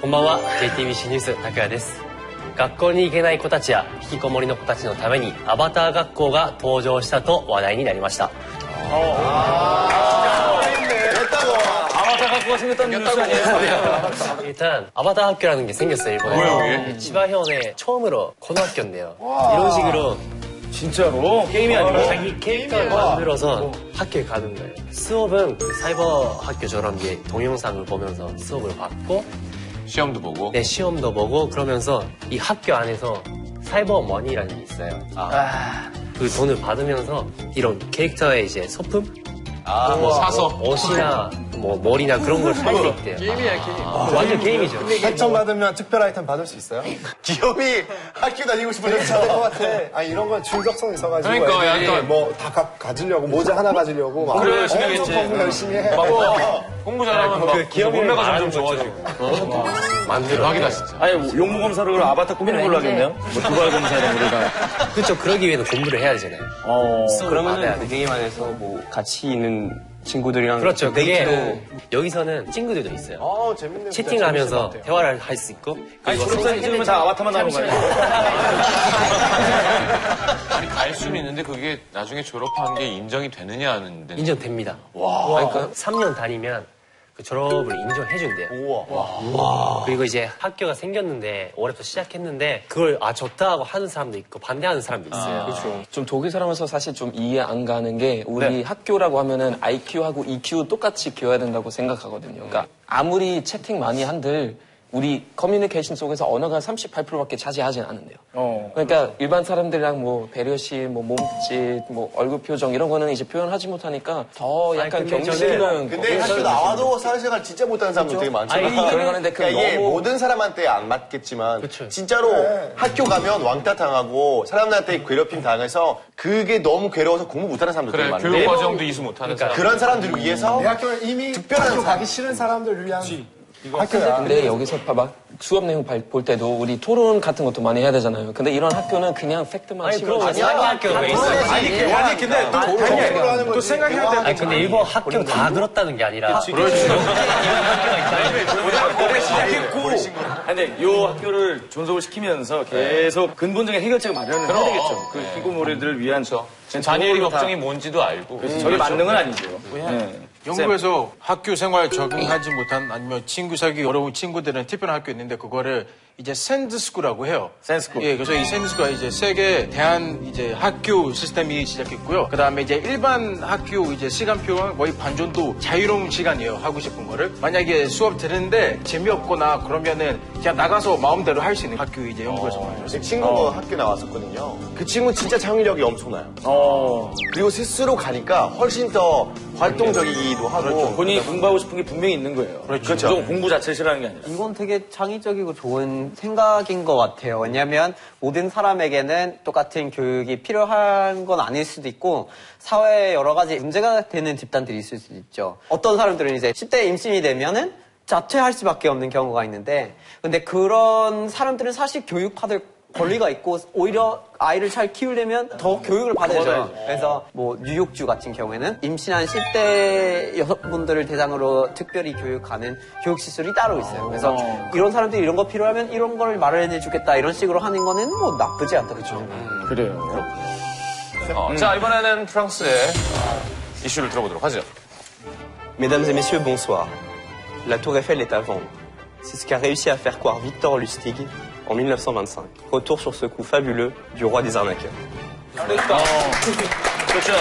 こんばんは、JTBC ニュース拓也です。学校に行けない子たちや引きこもりの子たちのためにアバター学校が登場したと話題になりました。일단 아바타 학교라는 게 생겼어요 일본에서. 지바현의 처음으로 고등학교인데요. 이런 식으로 진짜로 게임이 아니고 자기 캐릭터를 만들어서 학교에 가는 거예요. 수업은 그 사이버 학교 저런 게 동영상을 보면서 수업을 받고 시험도 보고. 네, 시험도 보고 그러면서 이 학교 안에서 사이버 머니라는 게 있어요. 그 돈을 받으면서 이런 캐릭터의 이제 소품. 뭐 사서 옷이나 뭐 머리나 그런 걸 살 수 있대요. 게임이야 게임. 완전 게임이죠. 8천 받으면 특별 아이템 받을 수 있어요? 기업이 학교 다니고 싶으셨을 것 같아. 아 이런 건 중독성 있어가지고. 그러니까 약간 뭐 다 가지려고 모자 하나 가지려고 막 엄청 열심히 해. 공부 잘하면 막 기업 몸매가 점점 좋아지고. 만들어. 대박이다 진짜. 아니 용무 검사를 아바타 꾸미는 걸로 하겠네요. 도발 검사를 우리가. 그렇죠. 그러기 위해서 공부를 해야 되잖아요. 그러면은 게임 안에서 뭐 같이 있는. 친구들이랑 그렇죠. 그게 여기서는 친구들도 있어요. 아, 재밌네. 채팅을 하면서 대화를 할 수 있고. 아니, 졸업사진 찍으면 다 아바타만 나오는 거예요. 아니, 갈 수는 있는데 그게 나중에 졸업한 게 인정이 되느냐 하는 데. 인정됩니다. 와. 그러니까 3년 다니면 그 졸업을 인정해 준대요. 우와. 그리고 이제 학교가 생겼는데 올해부터 시작했는데 그걸 아 좋다 하고 하는 사람도 있고 반대하는 사람도 있어요. 그렇죠. 좀 독일 사람으로서 사실 좀 이해 안 가는 게 우리 네. 학교라고 하면은 IQ하고 EQ 똑같이 키워야 된다고 생각하거든요. 그러니까 아무리 채팅 많이 한들 우리 커뮤니케이션 속에서 언어가 38%밖에 차지하진 않는데요. 그러니까 그렇죠. 일반 사람들이랑 뭐 배려심, 뭐 몸짓, 뭐 얼굴 표정 이런 거는 이제 표현하지 못하니까 더 약간 경시는. 근데 사실 나와도 사회생활 진짜 못하는 사람들 되게 많잖아요. 그러는데 그 이게 모든 사람한테 안 맞겠지만 그렇죠. 진짜로 네. 학교 가면 왕따 당하고 사람들한테 괴롭힘 당해서 그게 너무 괴로워서 공부 못하는 사람들 되게 많아요. 교육 과정도 이수 못하는 그러니까. 사람. 그런 사람들을 위해서 대학교를 이미 특별한 학교 가기 싫은 사람들 위한. 학교야. 근데 여기서 막 수업 내용 볼 때도 우리 토론 같은 것도 많이 해야 되잖아요. 근데 이런 학교는 그냥 팩트만 치고 아니 학교가 있어요. 아니 근데 또 생각해야 되는. 아니 근데 일본 학교 다 늘었다는 게 아니라. 그렇지. 이런 학교가 있어요. 근데 이 학교를 존속을 시키면서 계속 근본적인 해결책을 마련을 해야 되겠죠. 그 피고모리들을 위한 저 자녀의 걱정이 뭔지도 알고. 저게 만능은 아니죠. 영국에서 학교 생활 적응하지 못한 아니면 친구 사귀기 어려운 친구들은 특별한 학교 있는데 그거를 이제 샌드스쿨이라고 해요. 샌드스쿨. 예, 그래서 이 샌드스쿨가 이제 세계 대한 이제 학교 시스템이 시작했고요. 그 다음에 이제 일반 학교 이제 시간표와 거의 반전도 자유로운 시간이에요. 하고 싶은 거를 만약에 수업 듣는데 재미없거나 그러면은 그냥 나가서 마음대로 할 수 있는 학교 이제 영국에서 만들었어요. 제 친구도 학교 나왔었거든요. 그 친구 진짜 창의력이 엄청나요. 그리고 스스로 가니까 훨씬 더 활동적이기. 하고 그렇죠. 본인이 공부하고 싶은 게 분명히 있는 거예요. 그렇죠. 공부 자체를 싫어하는 게 아니라. 이건 되게 창의적이고 좋은 생각인 것 같아요. 왜냐하면 모든 사람에게는 똑같은 교육이 필요한 건 아닐 수도 있고 사회에 여러 가지 문제가 되는 집단들이 있을 수도 있죠. 어떤 사람들은 이제 10대 임신이 되면은 자퇴할 수밖에 없는 경우가 있는데 근데 그런 사람들은 사실 교육받을 권리가 있고 오히려 아이를 잘 키우려면 더 교육을 받아야죠. 그래서 뭐 뉴욕주 같은 경우에는 임신한 10대 여성분들을 대상으로 특별히 교육하는 교육시설이 따로 있어요. 그래서 이런 사람들이 이런 거 필요하면 이런 걸 마련해주겠다 이런 식으로 하는 거는 뭐 나쁘지 않다. 그렇죠. 그래요. 자 이번에는 프랑스의 이슈를 들어보도록 하죠. Mesdames et messieurs, bonsoir. La tour Eiffel est à vendre. C'est ce qu'a réussi à faire croire Victor Lustig. En 1925. Retour sur ce coup fabuleux du roi des arnaqueurs. 그렇죠.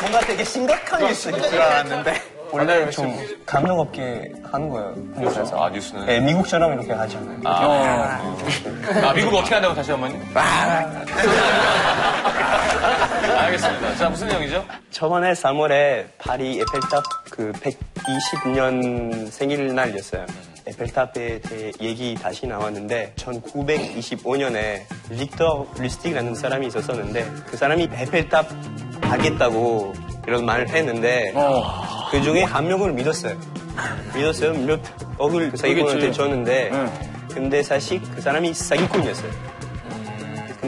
뭔가 되게 심각한 뉴스인 줄 알았는데 원래 좀 감명 없게 하는 거예요. 그래서 뉴스는 네, 미국처럼 이렇게 하지 않아요. 미국 어떻게 한다고 다시 한 번요? 알겠습니다. 자 무슨 내용이죠? 저번에 3월에 파리 에펠탑 그 120년 생일날이었어요. 에펠탑에 대해 얘기 다시 나왔는데 1925년에 빅터 루스틱이라는 사람이 있었었는데 그 사람이 에펠탑 가겠다고 이런 말을 했는데 그 중에 한 명을 믿었어요. 몇 억을 사기꾼한테 줬는데 근데 사실 그 사람이 사기꾼이었어요.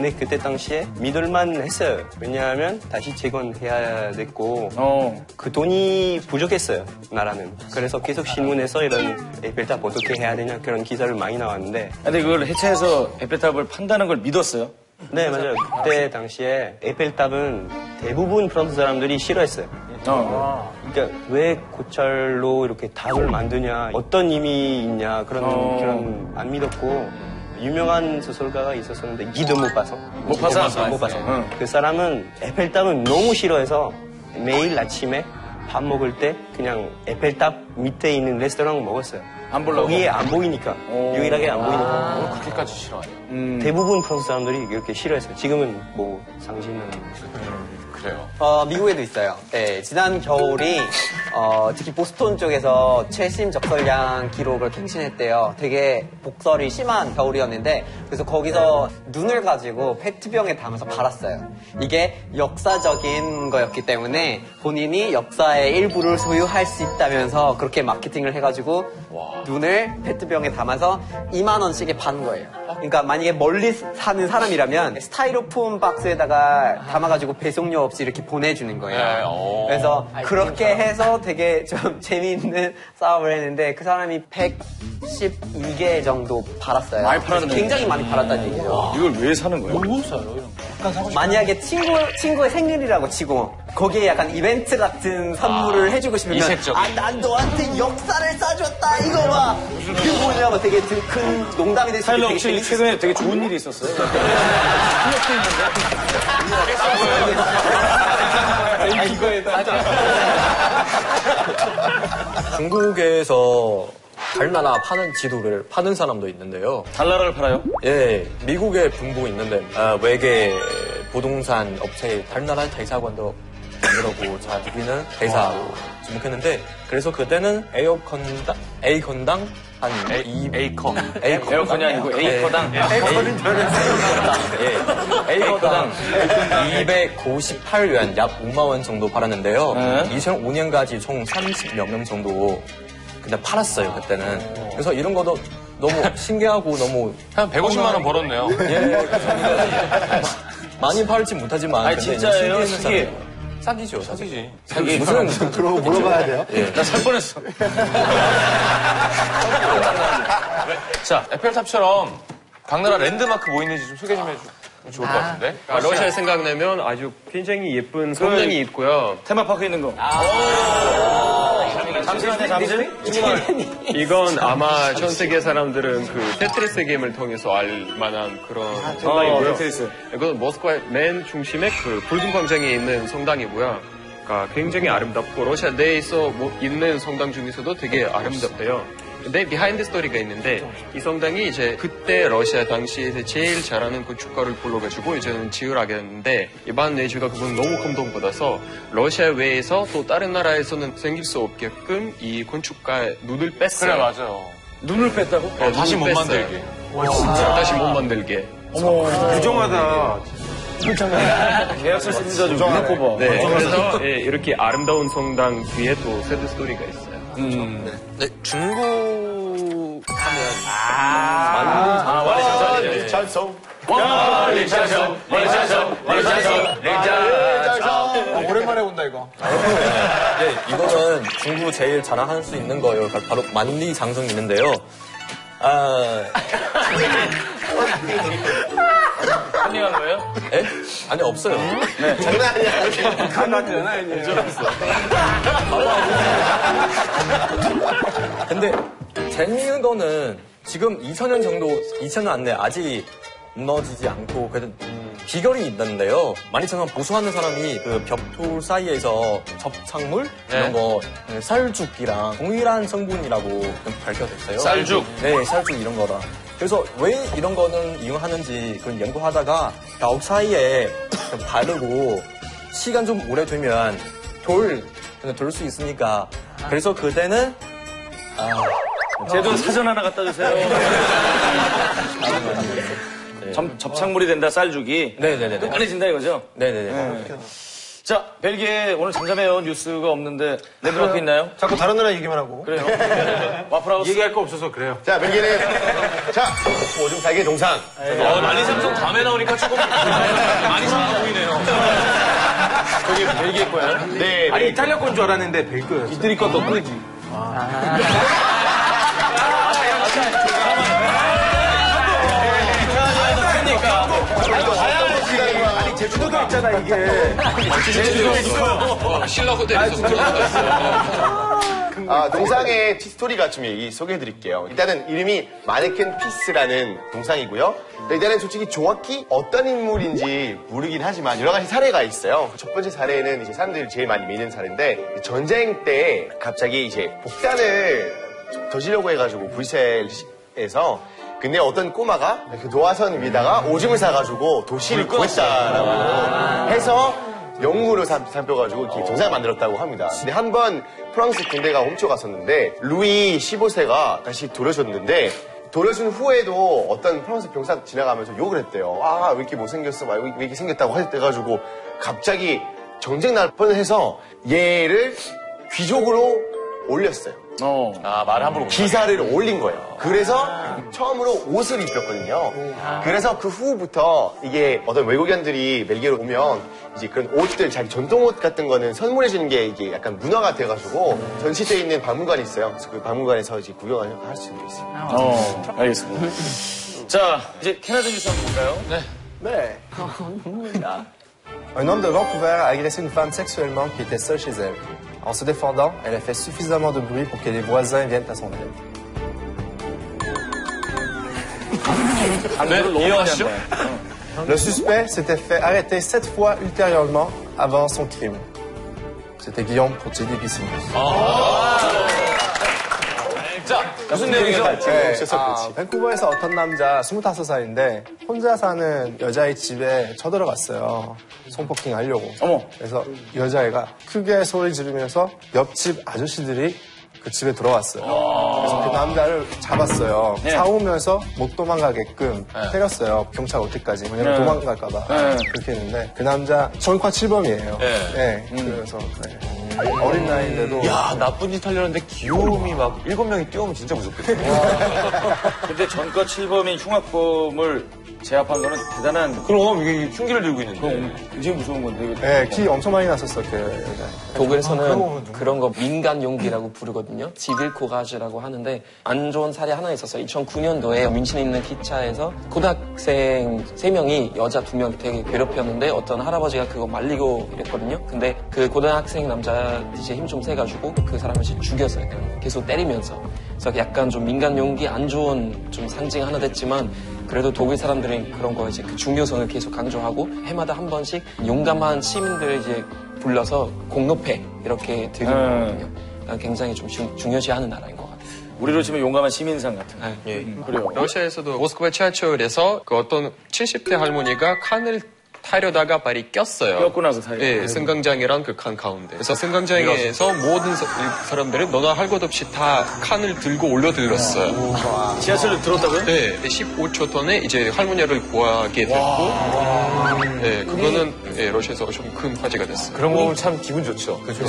근데 그때 당시에 믿을만 했어요. 왜냐하면 다시 재건해야 됐고 그 돈이 부족했어요, 나라는. 그래서 계속 신문에서 이런 에펠탑 어떻게 해야 되냐 그런 기사를 많이 나왔는데 근데 그걸 해체해서 에펠탑을 판다는 걸 믿었어요? 네, 맞아요. 그때 당시에 에펠탑은 대부분 프랑스 사람들이 싫어했어요. 그러니까 왜 고철로 이렇게 탑을 만드냐, 어떤 의미 있냐 그런 안 믿었고 유명한 소설가가 있었었는데 기도 못 봐서. 응. 그 사람은 에펠탑은 너무 싫어해서 매일 아침에 밥 먹을 때 그냥 에펠탑 밑에 있는 레스토랑 먹었어요. 안 보려고? 거기에 안 보이니까. 유일하게 안 보이니까. 뭘 그렇게까지 싫어하냐? 대부분 프랑스 사람들이 이렇게 싫어했어요. 지금은 뭐 상징은. 그래요. 미국에도 있어요. 네, 지난 겨울이 특히 보스턴 쪽에서 최심 적설량 기록을 갱신했대요. 되게 복설이 심한 겨울이었는데 그래서 거기서 눈을 가지고 페트병에 담아서 갈았어요. 이게 역사적인 거였기 때문에 본인이 역사의 일부를 소유할 수 있다면서 그렇게 마케팅을 해가지고 눈을 페트병에 담아서 2만 원씩에 파는 거예요. 그러니까 만약에 멀리 사는 사람이라면 스타이로폼 박스에다가 담아가지고 배송료 없이 이렇게 보내주는 거예요. 그래서 그렇게 해서 되게 좀 재미있는 사업을 했는데 그 사람이 112개 정도 팔았어요. 많이 팔았는데 굉장히 많이 팔았다는 얘기예요. 이걸 왜 사는 거예요? 뭐 사요? 만약에 친구의 생일이라고 치고 거기에 약간 이벤트 같은 선물을 해주고 싶으면 난 너한테 역사를 싸줬다 이거 봐. 그 뭐냐면 되게 큰 농담이 될 수 있는 되게 최근에 되게 좋은 일이 있었어요. 중국에서 달나라 파는 지도를 파는 사람도 있는데요. 달나라를 팔아요? 예, 미국에 분부 있는데 외계 부동산 업체 달나라 대사관도 만들고 자기는 대사로 주목했는데 그래서 그때는 에이컨당 한 에이커. 에이컨이 아니고 에이커당. 에이커당 258위안, 약 5만 원 정도 팔았는데요. 2005년까지 총 30여 명 정도 그냥 팔았어요, 그때는. 그래서 이런 것도 너무 신기하고 너무 한 150만 원 벌었네요. 예. 많이 팔지 못하지만 아니, 진짜예요, 신기해. 사기죠, 사기지. 사기. 무슨 그러고 물어봐야 돼요? 예. 나 살 뻔했어. 자, 에펠탑처럼 각 나라 랜드마크 뭐 있는지 좀 소개 좀 해줘. 좋을 것 같은데. 러시아 생각나면 아주 굉장히 예쁜 성당이 있고요. 테마파크 있는 거. 잠시만요, 이건 아마 전 세계 사람들은 그 테트리스 게임을 통해서 알 만한 그런 성당이고요. 테트리스. 이건 모스크바 맨 중심의 그 붉은 광장에 있는 성당이고요. 그러니까 굉장히 아름답고 러시아 내에서 뭐 있는 성당 중에서도 되게 아름답대요. 근데 비하인드 스토리가 있는데 이 성당이 이제 그때 러시아 당시에 제일 잘하는 건축가를 불러가지고 이제는 지으라고 했는데 이반 내주가 그건 너무 감동받아서 러시아 외에서 또 다른 나라에서는 생길 수 없게끔 이 건축가의 눈을 뺐어요. 그래 맞아요. 눈을 뺐다고? 네, 다시 못 만들게. 와, 진짜 다시 못 만들게. 어머 부정하다. 계약서 쓰면서 좀 눈을 뽑아. 네, 그래서 예, 이렇게 아름다운 성당 뒤에 또 새드 스토리가 있어요. 네. 네, 중국 하면 오랜만에 온다 이거. 네, 이거는 중국 제일 자랑할 수 있는 거예요. 바로 만리장성 있는데요. 한리한 거예요? 예? 아니 없어요. 네. 장난 아니야. 장난 아니에요. 근데 재미있는 거는 지금 2000년 정도, 2000년 안내 아직 무너지지 않고 그래도 비결이 있는데요. 만리장성 보수하는 사람이 그 벽돌 사이에서 접착물 이런 거 쌀죽이랑 동일한 성분이라고 밝혀졌어요. 쌀죽? 네, 쌀죽 이런 거라. 그래서 왜 이런 거는 이용하는지 그런 연구하다가 벽 사이에 바르고 시간 좀 오래되면 돌 수 있으니까 그래서 그때는 제 돈 사전 하나 갖다 주세요. 접착물이 된다 쌀죽이. 네네네. 끝까지 진다 이거죠? 네네네. 자, 벨기에 오늘 잠잠해요. 뉴스가 없는데 내부에 있나요? 자꾸 다른 나라 얘기만 하고. 그래요. 와플하우스 얘기할 거 없어서 그래요. 자, 벨기에는 자, 오줌 살기 동상. 만리삼성 밤에 나오니까 조금 많이 상해 보이네요. 저기 벨기에 거야? 네. 아니, 이탈리아 건 줄 알았는데 벨 거였어. 이태리 건 더 크지. 아니, 제주도도 있잖아, 이게. 제주도 있어. 신라고 대해서. 동상의 스토리가 좀 얘기 소개해드릴게요. 일단은 이름이 마네켄 피스라는 동상이고요. 일단은 솔직히 정확히 어떤 인물인지 모르긴 하지만 여러 가지 사례가 있어요. 첫 번째 사례는 이제 사람들이 제일 많이 믿는 사례인데 전쟁 때 갑자기 이제 복단을 저지려고 해가지고 브뤼셀에서 근데 어떤 꼬마가 이렇게 노화선 위에다가 오줌을 사가지고 도시를 구했다라고 해서 영웅으로 삼혀가지고 동상을 만들었다고 합니다. 근데 한 번 프랑스 군대가 훔쳐갔었는데 루이 15세가 다시 돌려줬는데 돌려준 후에도 어떤 프랑스 병사 지나가면서 욕을 했대요. 아, 왜 이렇게 못생겼어? 왜 이렇게 생겼다고 해가지고 갑자기 전쟁 날 뻔해서 얘를 귀족으로 올렸어요. 말 함부로 기사를 올린 거예요. 그래서 처음으로 옷을 입혔거든요. 그래서 그 후부터 이게 어떤 외국인들이 벨기에로 오면 이제 그런 옷들, 자기 전통 옷 같은 거는 선물해 주는 게 이게 약간 문화가 돼가지고 전시되어 있는 박물관이 있어요. 그래서 그 박물관에서 이제 구경을 할 수 있어요. 알겠습니다. 자, 이제 캐나다 뉴스 한번 볼까요? 네. 네. 눈물이다. Un homme de Vancouver a agressé une femme sexuellement qui était seule chez elle. En se défendant, elle a fait suffisamment de bruit pour que les voisins viennent à son aide. Le suspect s'était fait arrêter 7 fois ultérieurement avant son crime. C'était Guillaume Protier-Dépissimos. 무슨 내용이죠? 밴쿠버에서 어떤 남자 25살인데 혼자 사는 여자의 집에 쳐들어갔어요. 손폭행 하려고. 그래서 여자애가 크게 소리 지르면서 옆집 아저씨들이 그 집에 들어왔어요. 그래서 그 남자를 잡았어요. 네. 싸우면서 못 도망가게끔 때렸어요. 경찰 올 때까지. 왜냐면 도망갈까봐. 그렇게 했는데 그 남자 전과 7범이에요. 네. 그래서 어린 나이인데도. 야, 나쁜 짓 하려는데 귀여움이 막 7명이 뛰어오면 진짜 무섭겠다. 근데 전과 7범인 흉악범을 제압한 거는 대단한. 그럼 이게 흉기를 들고 있는데. 이제 무서운 건데. 네, 키 엄청 많이 났었어요. 독일에서는 그런 거 민간 용기라고 부르거든요. 지딜코가지라고 하는데 안 좋은 사례 하나 있었어요. 2009년도에 뮌헨에 있는 기차에서 고등학생 3명이 여자 2명 되게 괴롭혔는데 어떤 할아버지가 그거 말리고 이랬거든요. 근데 그 고등학생 남자 이제 힘 좀 세가지고 그 사람을 죽였어요. 계속 때리면서. 그래서 약간 좀 민간 용기 안 좋은 좀 상징 하나 됐지만 그래도 독일 사람들은 그런 거 이제 그 중요성을 계속 강조하고 해마다 한 번씩 용감한 시민들을 이제 불러서 공로패 이렇게 드리는 거거든요. 굉장히 좀 중요시하는 나라인 것 같아요. 우리로 치면 용감한 시민상 같은. 예. 그래요. 러시아에서도 모스크바 지하철에서 그 어떤 70대 할머니가 칸을 타려다가 발이 꼈어요. 꼈구나, 그 사이. 예, 승강장이랑 그 칸 가운데. 그래서 승강장에서 모든 사람들은 너나 할 것 없이 다 칸을 들고 올려들었어요. 지하철을 들었다고요? 네. 15초 전에 이제 할머니를 구하게 됐고, 예, 그거는 예, 러시아에서 좀 큰 화제가 됐어요. 그런 거 참 기분 좋죠. 그죠.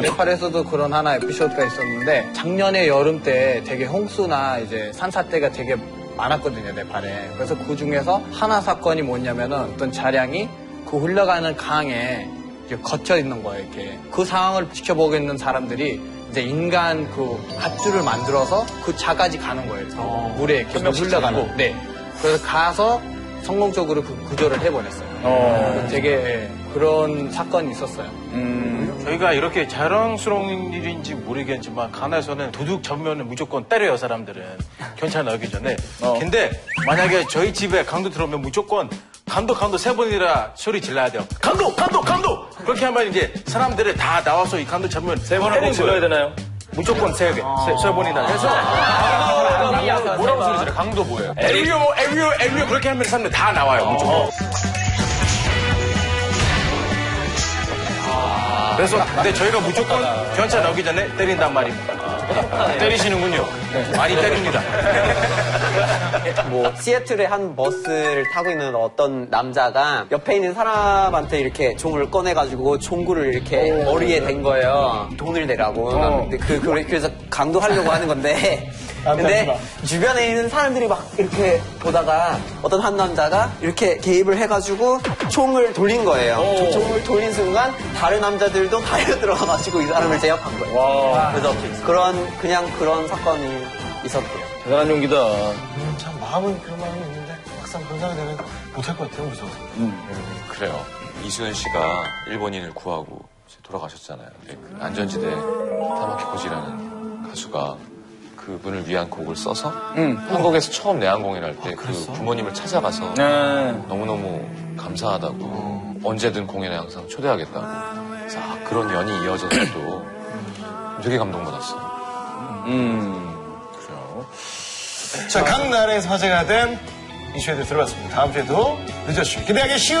네팔에서도 그런 하나 에피소드가 있었는데, 작년에 여름 때 되게 홍수나 이제 산사태가 되게 많았거든요, 네팔에. 그래서 그 중에서 하나 사건이 뭐냐면은 어떤 차량이 그 흘러가는 강에 걷혀 있는 거예요, 이렇게. 그 상황을 지켜보고 있는 사람들이 이제 인간 그 밧줄을 만들어서 그 차까지 가는 거예요. 물에 이렇게 흘러가는. 네. 그래서 가서 성공적으로 그 구조를 해버렸어요. 되게 그런 사건이 있었어요. 저희가 이렇게 자랑스러운 일인지 모르겠지만 가나에서는 도둑 전면은 무조건 때려요, 사람들은. 경찰 나오기 전에. 근데 만약에 저희 집에 강도 들어오면 무조건 강도 3번이라 소리 질러야 돼요. 강도! 그렇게 하면 이제 사람들이 다 나와서 이 강도 전면 3번을 꼭 질러야 되나요? 무조건 3개. 3번이나 해서. 뭐라고 소리 질러요? 강도 뭐예요? 에비오 그렇게 하면 사람들 다 나와요, 무조건. 그래서 근데 저희가 무조건 경찰 나오기 전에 때린단 말입니다. 때리시는군요. 많이 때립니다. 뭐 시애틀의 한 버스를 타고 있는 어떤 남자가 옆에 있는 사람한테 이렇게 종을 꺼내가지고 종구를 이렇게 머리에 댄 거예요. 돈을 내라고. 근데 그래서 강도하려고 하는 건데 근데 주변에 있는 사람들이 막 이렇게 보다가 어떤 한 남자가 이렇게 개입을 해가지고 총을 돌린 거예요. 총을 돌린 순간 다른 남자들도 달려들어가지고 이 사람을 제압한 거예요. 와. 그래서 그런 사건이 있었대요. 대단한 용기다. 참 마음은 그런 마음이 있는데 막상 그런 사람이 되면 못할 것 같아요. 무서워서. 그래요. 이수연 씨가 일본인을 구하고 돌아가셨잖아요. 안전지대 타마키코지라는 가수가 그분을 위한 곡을 써서 한국에서 처음 내한공연을 할 때 그 부모님을 찾아가서 너무너무 감사하다고 언제든 공연에 항상 초대하겠다고 그래서 그런 연이 이어져서 또 되게 감동받았어요. 그래요. 자, 각 나라에서 화제가 된 이슈에 대해 들어봤습니다. 다음 주에도 늦었슈 기대하겠슈.